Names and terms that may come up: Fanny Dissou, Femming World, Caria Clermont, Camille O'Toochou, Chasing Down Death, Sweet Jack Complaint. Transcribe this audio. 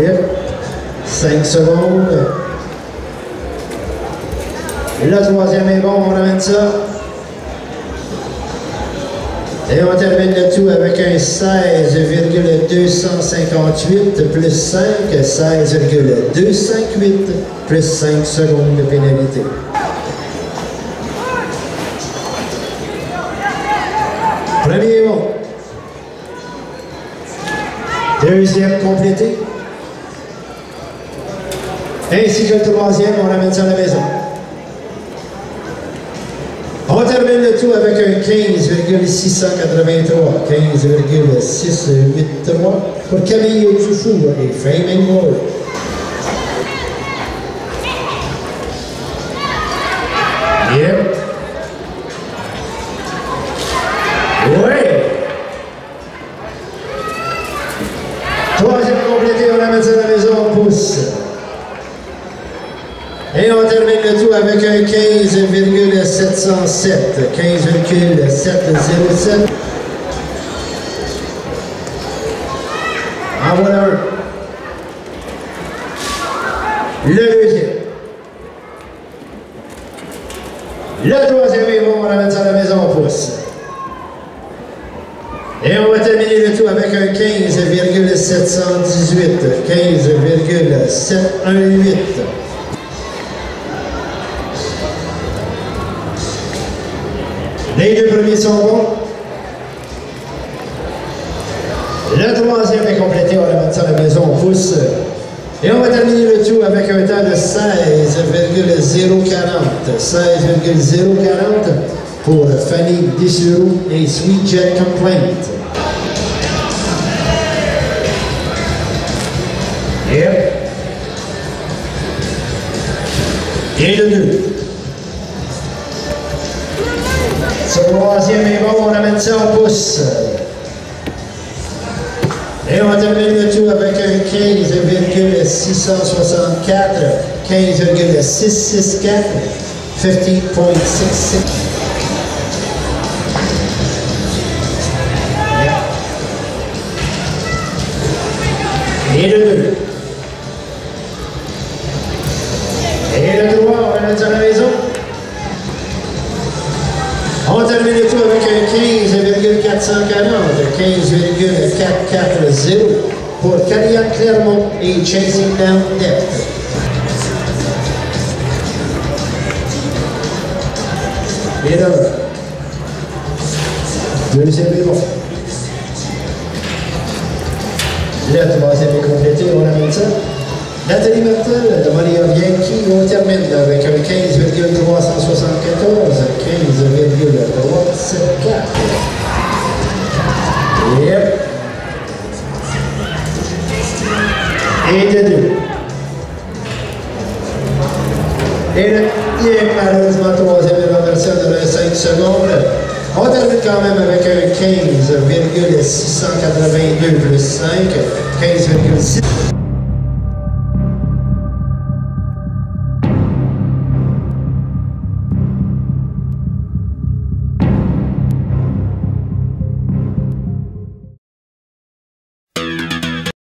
minutes, 5 secondes. Le troisième est bon, on amène ça. Et on termine le tout avec un 16,258 plus 5, 16,258 plus 5 secondes de pénalité. Premier bon. Deuxième complété. Ainsi que le troisième, on ramène ça à la maison. On termine le tout avec un 15,683. 15,683 pour Camille O'Toochou et Femming World. Yep. Oui. Troisième complété, on ramène ça à la maison, on pousse. Et on termine le tout avec un 15,707. 15,707. En voilà un. Le deuxième. Le troisième est bon, on ramène ça à la maison, on pousse. Et on va terminer le tout avec un 15,718. 15,718. Les deux premiers sont bons. Le troisième est complété, on va mettre ça à la maison, on pousse. Et on va terminer le tout avec un temps de 16,040. 16,040 pour Fanny Dissou et Sweet Jack Complaint. Yep. Et le deux. Ce troisième est bon, on amène ça au pouce. Et on termine le tout avec un 15,664, 15,664, 50,66. Et le deux. Et le trois, on amène ça à la maison. On termine le tout avec un 15,440, 15,440 pour Caria Clermont et Chasing Down Death. Et là, deuxième est bon. Le troisième est complété, on amène ça. Nathalie Martel, de Maria Bianchi, on termine avec un 15,374, 15,374. Yep. Et de deux. Et le pied, malheureusement, troisième est renversé dans 5 secondes. On termine quand même avec un 15,682 plus 5, 15,6.